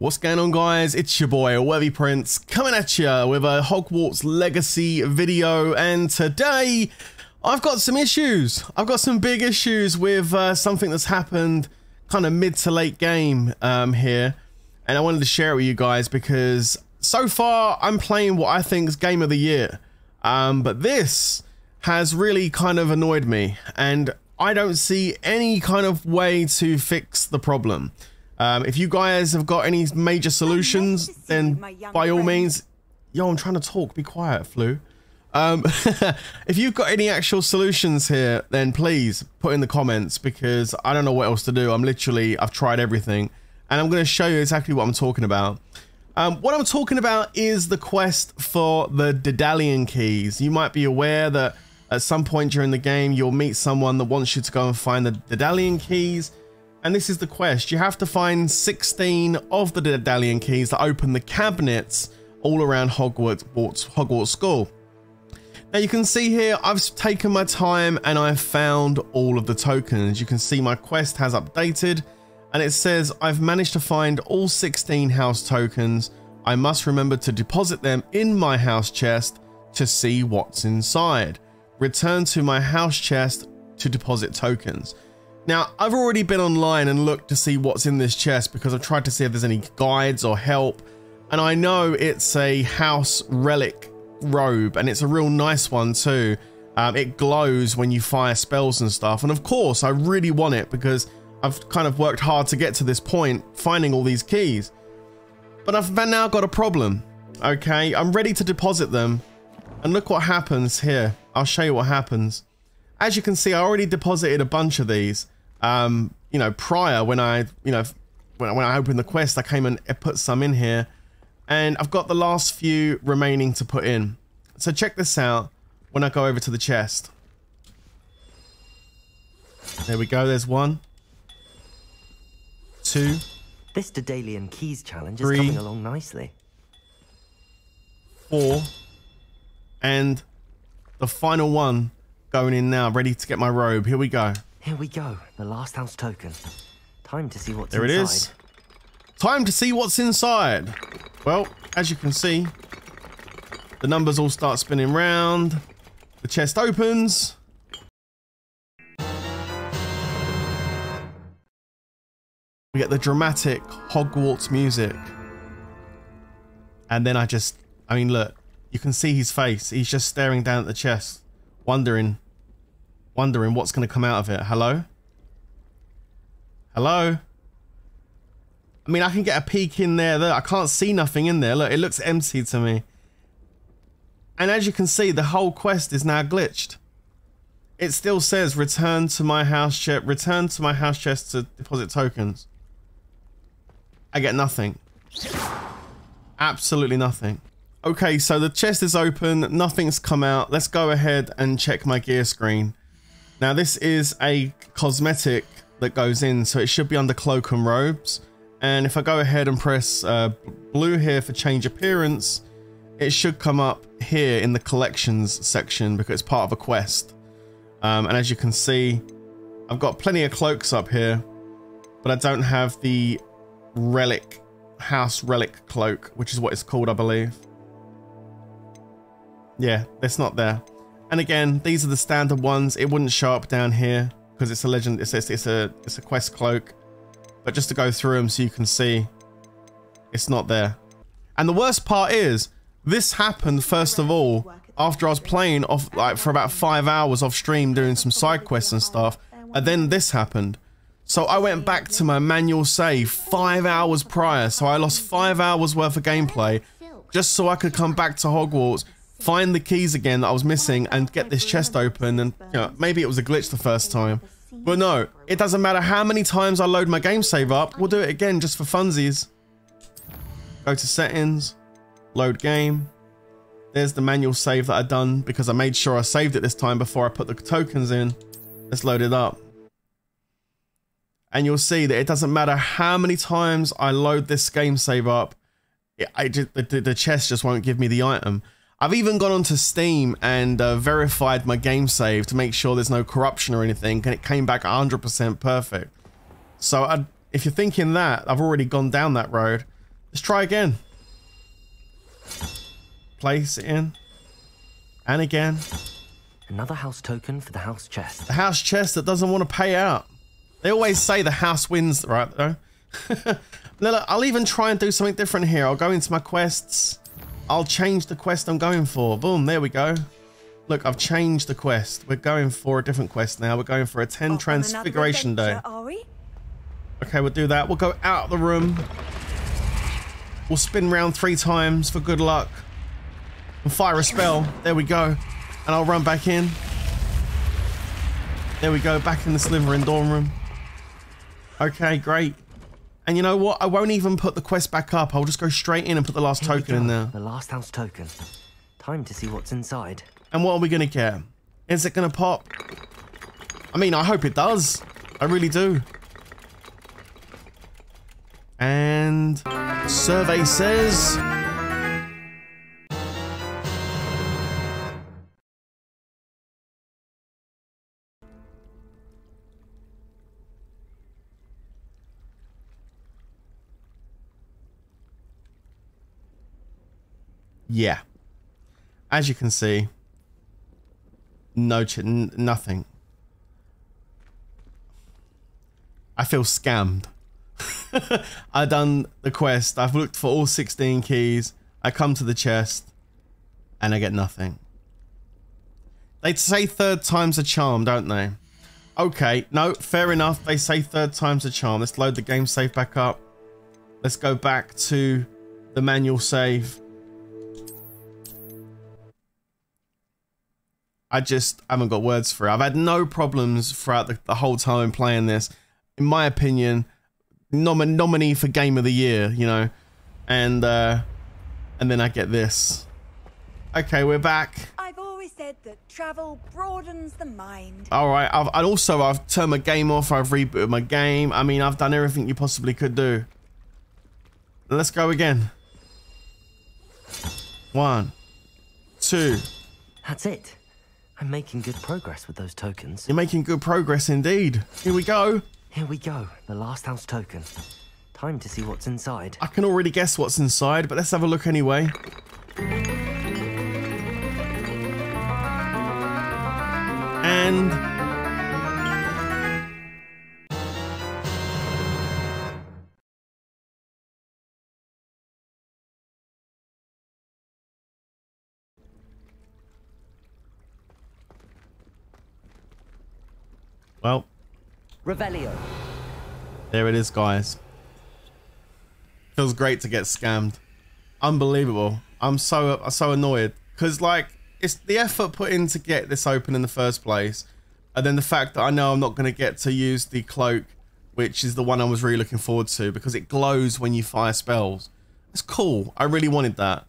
What's going on, guys? It's your boy Worthy Prince coming at you with a Hogwarts Legacy video, and today I've got some issues. I've got some big issues with something that's happened kind of mid to late game here, and I wanted to share it with you guys because so far I'm playing what I think is game of the year, but this has really kind of annoyed me, and I don't see any kind of way to fix the problem. If you guys have got any major solutions, then by all means, yo, I'm trying to talk, be quiet, Flu. If you've got any actual solutions here, then please put in the comments, because I don't know what else to do. I've tried everything, and I'm going to show you exactly what I'm talking about. What I'm talking about is the quest for the Daedalian keys. You might be aware that at some point during the game, you'll meet someone that wants you to go and find the Daedalian keys. And this is the quest. You have to find 16 of the Daedalian keys that open the cabinets all around Hogwarts School. Now you can see here, I've taken my time and I've found all of the tokens. You can see my quest has updated and it says I've managed to find all 16 house tokens. I must remember to deposit them in my house chest to see what's inside. Return to my house chest to deposit tokens. Now, I've already been online and looked to see what's in this chest because I've tried to see if there's any guides or help. And I know it's a house relic robe, and it's a real nice one too. It glows when you fire spells and stuff. And of course, I really want it because I've kind of worked hard to get to this point, finding all these keys. But I've now got a problem, okay? I'm ready to deposit them. And look what happens here. I'll show you what happens. As you can see, I already deposited a bunch of these. You know, prior when I, you know, when I opened the quest, I came and put some in here, and I've got the last few remaining to put in. So check this out when I go over to the chest. There we go. There's 1, 2. This Daedalian keys challenge is coming along nicely. 4, and the final one going in now. Ready to get my robe. Here we go. Here we go, the last house token. Time to see what's inside. There it is. Time to see what's inside. Well, as you can see, the numbers all start spinning round. The chest opens. We get the dramatic Hogwarts music. And then I mean, look, you can see his face. He's just staring down at the chest, wondering what's going to come out of it. Hello? Hello? I mean, I can get a peek in there. Look, I can't see nothing in there. Look, it looks empty to me. And as you can see, the whole quest is now glitched. It still says, return to my house chest. Return to my house chest to deposit tokens. I get nothing. Absolutely nothing. Okay, so the chest is open. Nothing's come out. Let's go ahead and check my gear screen. Now this is a cosmetic that goes in, so it should be under cloak and robes. And if I go ahead and press blue here for change appearance, it should come up here in the collections section because it's part of a quest. And as you can see, I've got plenty of cloaks up here, but I don't have the relic, house relic cloak, which is what it's called, I believe. Yeah, it's not there. And again, these are the standard ones. It wouldn't show up down here because it's a legend. It's a quest cloak. But just to go through them so you can see, it's not there. And the worst part is this happened first of all after I was playing off like for about 5 hours off stream doing some side quests and stuff, and then this happened. So I went back to my manual save 5 hours prior, so I lost 5 hours worth of gameplay just so I could come back to Hogwarts, find the keys again that I was missing, and get this chest open. And you know, maybe it was a glitch the first time, but no, it doesn't matter how many times I load my game save up. We'll do it again just for funsies. Go to settings, load game. There's the manual save that I'd done because I made sure I saved it this time before I put the tokens in. Let's load it up. And you'll see that it doesn't matter how many times I load this game save up. The chest just won't give me the item. I've even gone onto Steam and verified my game save to make sure there's no corruption or anything, and it came back 100% perfect. So if you're thinking that, I've already gone down that road. Let's try again. Place it in. And again. Another house token for the house chest. The house chest that doesn't want to pay out. They always say the house wins, right? No? Look, I'll even try and do something different here. I'll go into my quests. I'll change the quest I'm going for. Boom, there we go. Look, I've changed the quest. We're going for a different quest now. We're going for a 10 Transfiguration Day. Are we? Okay, we'll do that. We'll go out of the room. We'll spin round 3 times for good luck. We'll fire a spell. There we go. And I'll run back in. There we go. Back in the Slytherin dorm room. Okay, great. And you know what? I won't even put the quest back up. I'll just go straight in and put the last token in there. The last house token. Time to see what's inside. And what are we going to get? Is it going to pop? I mean, I hope it does. I really do. And survey says... yeah, as you can see, nothing. I feel scammed. I done the quest. I've looked for all 16 keys. I come to the chest and I get nothing. They say third time's a charm, don't they? Okay, no, fair enough. They say third time's a charm. Let's load the game save back up. Let's go back to the manual save. I just haven't got words for it. I've had no problems throughout the whole time playing this. In my opinion, nominee for game of the year, you know. And then I get this. Okay, we're back. I've always said that travel broadens the mind. All right. I've turned my game off. I've rebooted my game. I mean, I've done everything you possibly could do. Let's go again. 1, 2. That's it. I'm making good progress with those tokens. You're making good progress indeed. Here we go. Here we go. The last house token. Time to see what's inside. I can already guess what's inside, but let's have a look anyway. And... well, Revelio. There it is, guys. Feels great to get scammed. Unbelievable. I'm so annoyed because, like, it's the effort put in to get this open in the first place, and then the fact that I know I'm not going to get to use the cloak, which is the one I was really looking forward to because it glows when you fire spells. It's cool. I really wanted that,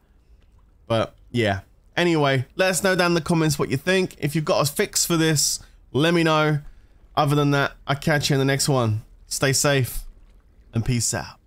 but yeah. Anyway, let us know down in the comments what you think. If you've got a fix for this, let me know. Other than that, I'll catch you in the next one. Stay safe and peace out.